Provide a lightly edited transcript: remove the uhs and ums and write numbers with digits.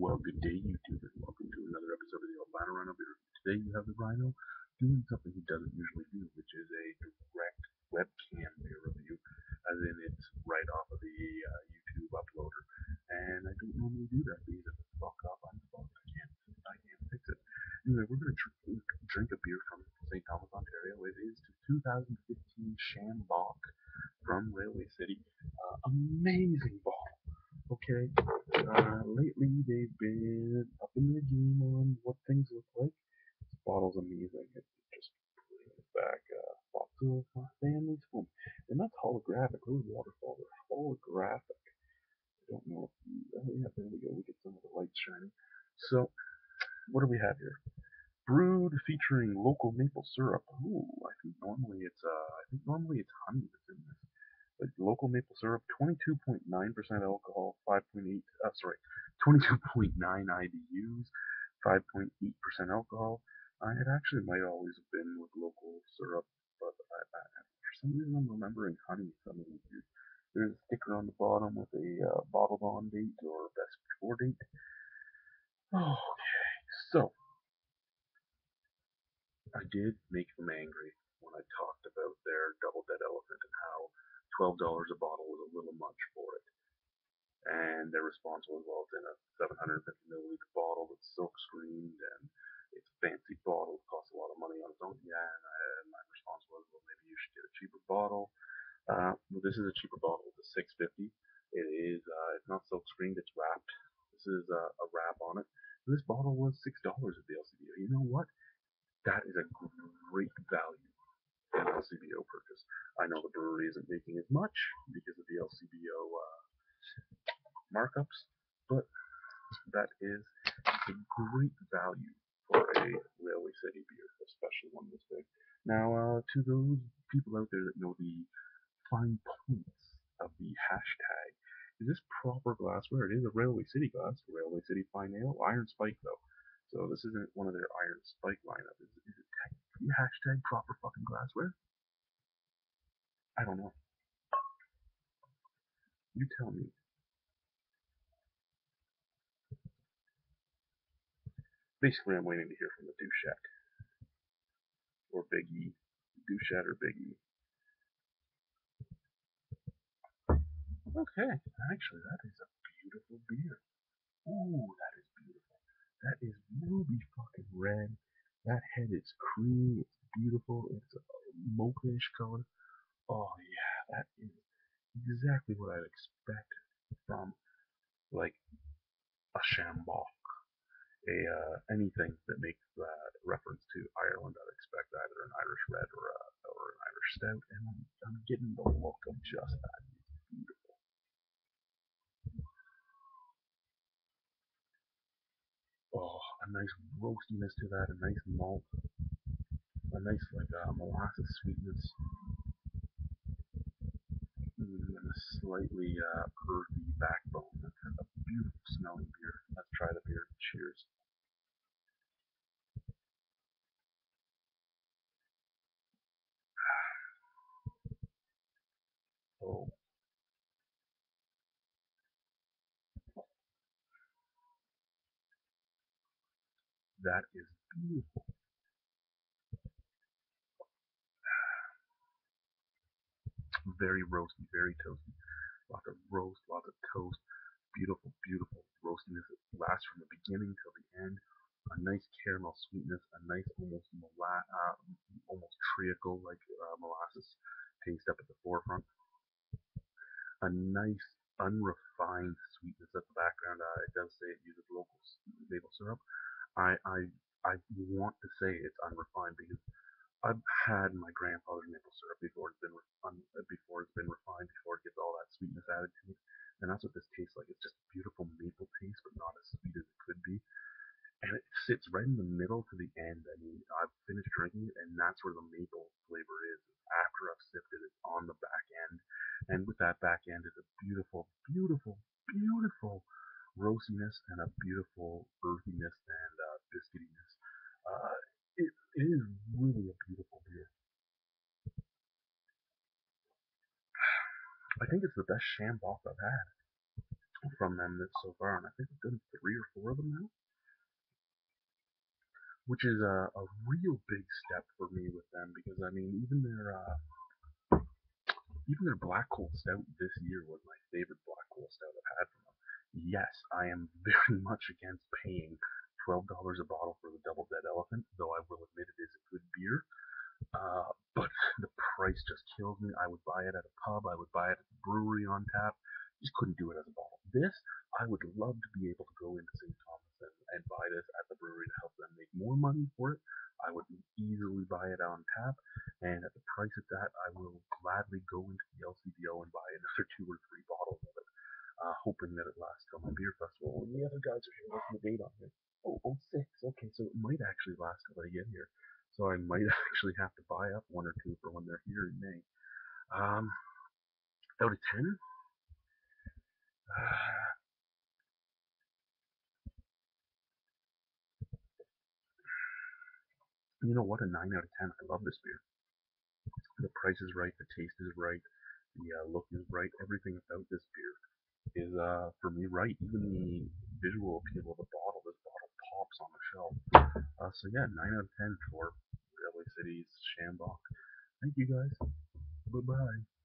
Well, good day, YouTubers. Welcome to another episode of the Albino Rhino Beer Review. Today you have the Rhino doing something he doesn't usually do, which is a direct webcam beer review, as in it's right off of the YouTube uploader. And I don't normally do that because if it's fucked up, I'm fucked. I can't fix it. Anyway, we're going to drink a beer from St. Thomas, Ontario. It is 2015 Shambock from Railway City. Amazing bottle. Okay, lately they've been up in their game on what things look like. This bottle's amazing. It just brings back thoughts of my family's home. They're not holographic, those waterfalls are holographic. I don't know if you, oh yeah, there we go, we get some of the lights shining. So, what do we have here? Brewed featuring local maple syrup. Ooh, I think normally it's honey that's in this. Like local maple syrup, 22.9% alcohol, 22.9 IBUs, 5.8% alcohol. It actually might always have been with local syrup, but for some reason I'm remembering honey. Some of these years. There's a sticker on the bottom with a bottled on date or best before date. Okay, so I did make them angry when I talked about their Double Dead Elephant and how $12 a bottle was a little much for it. And their response was, well, it's in a 750 ml bottle that's silk screened and it's a fancy bottle, it costs a lot of money on its own. Yeah, and my response was, well, maybe you should get a cheaper bottle. Well, this is a cheaper bottle. It's a $6.50. It is. It's not silk screened. It's wrapped. This is a wrap on it. And this bottle was $6 at the LCBO. You know what? That is a great value. An LCBO purchase. I know the brewery isn't making as much because of the LCBO markups, but that is a great value for a Railway City beer, especially one this big. Now, to those people out there that know the fine points of the hashtag, is this proper glassware? It is a Railway City glass, Railway City Fine Ale, Iron Spike though. So this isn't one of their Iron Spike lineup. Is it technically hashtag proper fucking glassware? I don't know. You tell me. Basically, I'm waiting to hear from the douchette or Big E. Douchette or Big E. Okay, actually, that is a beautiful beer. Ooh, that is beautiful. That is ruby fucking red. That head is creamy. It's beautiful. It's a mochaish color. Oh yeah, that is exactly what I'd expect from like a Shambock, anything that makes reference to Ireland. I'd expect either an Irish red or an Irish stout, and I'm getting the look of just that. It's beautiful. Oh, a nice roastiness to that, a nice malt, a nice like molasses sweetness, and a slightly earthy backbone. That's a beautiful smelling beer. Let's try the beer. Cheers. Oh. That is beautiful. Very roasty, very toasty. Lots of roast, lots of toast. Beautiful, beautiful roastiness. It lasts from the beginning till the end. A nice caramel sweetness, a nice almost treacle like molasses taste up at the forefront. A nice unrefined sweetness at the background. It does say it uses local maple syrup. I want to say it's unrefined because I've had my grandfather's maple syrup before it's been refined, before it gets all that sweetness added to it, and that's what this tastes like. It's just a beautiful maple taste, but not as sweet as it could be. And it sits right in the middle to the end. I mean, I've finished drinking it, and that's where the maple flavor is. After I've sipped it, it's on the back end, and with that back end is a beautiful, beautiful, beautiful roastiness and a beautiful earthiness and biscuitiness. It is really a beautiful beer. I think it's the best Shambock I've had from them so far, and I think I've done 3 or 4 of them now, which is a real big step for me with them, because I mean, even their Black Hole Stout this year was my favorite Black Hole Stout I've had from them. Yes, I am very much against paying $12 a bottle for the Double Dead Elephant, though I will admit it is a good beer. But the price just kills me. I would buy it at a pub, I would buy it at a brewery on tap, just couldn't do it as a bottle. This, I would love to be able to go into St. Thomas and buy this at the brewery to help them make more money for it. I would easily buy it on tap, and at the price of that, I will gladly go into the LCBO and buy another 2 or 3 bottles of it, hoping that it lasts till my beer festival. And the other guys are here, what's the date on here? Oh, 06, okay, so it might actually last till I get here. So I might actually have to buy up 1 or 2 for when they're here in May. Out of 10, you know what? A 9 out of 10. I love this beer. The price is right. The taste is right. The look is right. Everything about this beer is, for me, right. Even the visual appeal of the bottle. This bottle pops on the shelf. So yeah, 9 out of 10 for Railway City's Shambock. Thank you guys. Bye-bye.